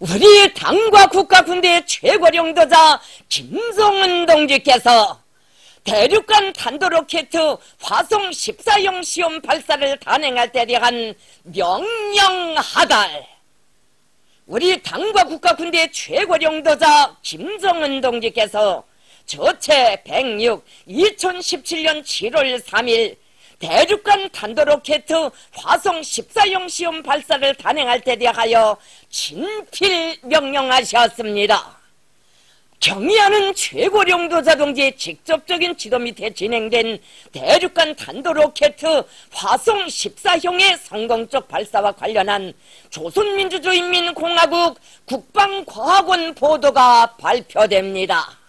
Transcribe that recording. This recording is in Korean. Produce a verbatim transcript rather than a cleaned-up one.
우리 당과 국가 군대의 최고領導자 김정은 동지께서 대륙간 탄도로켓 화송 십사형 시험 발사를 단행할 때 대한 명령하달, 우리 당과 국가 군대의 최고領導자 김정은 동지께서 조체 백육 이천십칠년 칠월 삼일 대륙간 탄도로켓 화송 십사형 시험 발사를 단행할 때 대하여 진필 명령하셨습니다. 경의하는 최고領導자 동지의 직접적인 지도 밑에 진행된 대륙간 탄도로켓 화송 십사형의 성공적 발사와 관련한 조선민주주의인민공화국 국방과학원 보도가 발표됩니다.